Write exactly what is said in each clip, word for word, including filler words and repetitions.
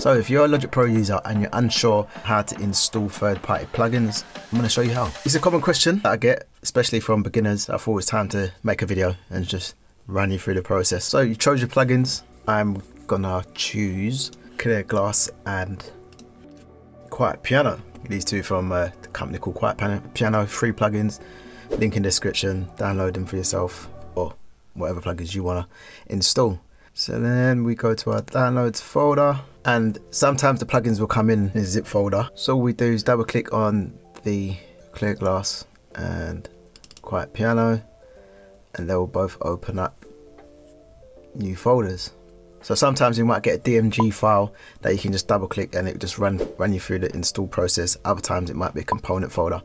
So if you're a Logic Pro user and you're unsure how to install third-party plugins, I'm going to show you how. It's a common question that I get, especially from beginners. I thought it was time to make a video and just run you through the process. So you chose your plugins. I'm going to choose Clear Glass and Quiet Piano. These two from uh, the company called Quiet Piano. Piano, free plugins, link in the description, download them for yourself or whatever plugins you want to install. So then we go to our downloads folder, and sometimes the plugins will come in a zip folder. So all we do is double click on the Clear Glass and Quiet Piano, and they will both open up new folders. So sometimes you might get a D M G file that you can just double click and it just run run you through the install process. Other times it might be a component folder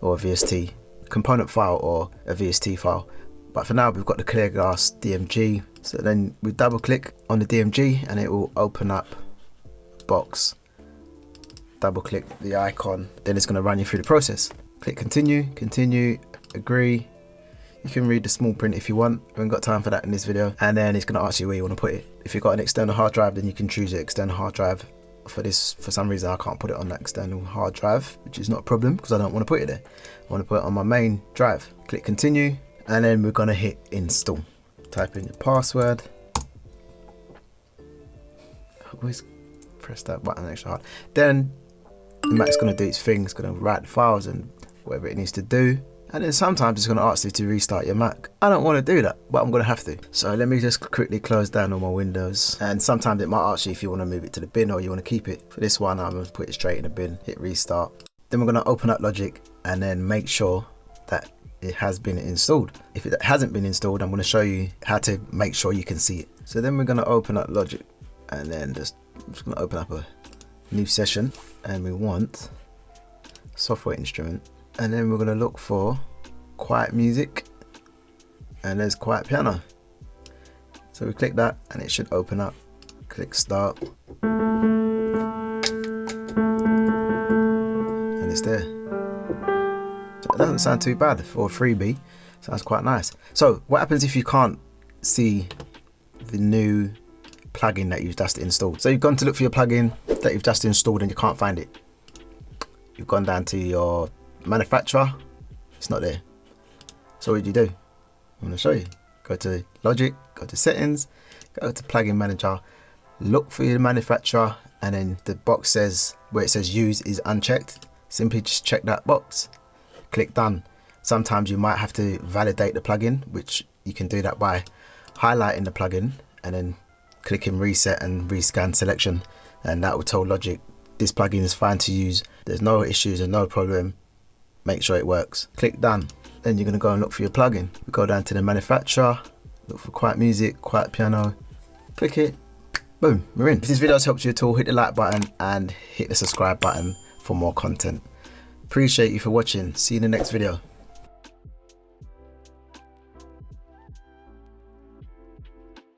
or a V S T component file or a V S T file. But for now we've got the Clear Glass D M G. So then we double click on the D M G and it will open up a box. Double click the icon, then it's going to run you through the process. Click continue, continue, agree. You can read the small print if you want. I haven't got time for that in this video. And then it's going to ask you where you want to put it. If you've got an external hard drive, then you can choose an external hard drive. For this, for some reason, I can't put it on that external hard drive, which is not a problem because I don't want to put it there. I want to put it on my main drive. Click continue, and then we're going to hit install. Type in your password. I always press that button extra hard. Then the Mac's going to do its thing. It's going to write the files and whatever it needs to do. And then sometimes it's going to ask you to restart your Mac. I don't want to do that, but I'm going to have to. So let me just quickly close down all my windows. And sometimes it might ask you if you want to move it to the bin or you want to keep it. For this one, I'm going to put it straight in the bin, hit restart. Then we're going to open up Logic and then make sure that it has been installed. If it hasn't been installed, I'm going to show you how to make sure you can see it. So then we're going to open up Logic and then just, I'm just going to open up a new session, and we want software instrument. And then we're going to look for quiet music, and there's Quiet Piano. So we click that and it should open up. Click start and it's there. So it doesn't sound too bad for a freebie. Sounds quite nice. So what happens if you can't see the new plugin that you've just installed? So you've gone to look for your plugin that you've just installed and you can't find it. You've gone down to your manufacturer, it's not there. So what do you do? I'm going to show you. Go to Logic, go to settings, go to Plugin Manager, look for your manufacturer, and then the box says where it says use is unchecked. Simply just check that box, click done. Sometimes you might have to validate the plugin, which you can do that by highlighting the plugin and then clicking reset and rescan selection, and that will tell Logic this plugin is fine to use, there's no issues and no problem. Make sure it works. Click done. Then you're going to go and look for your plugin. We go down to the manufacturer, look for Quiet Music, Quiet Piano, click it, boom, we're in. If this video has helped you at all, hit the like button and hit the subscribe button for more content. Appreciate you for watching. See you in the next video.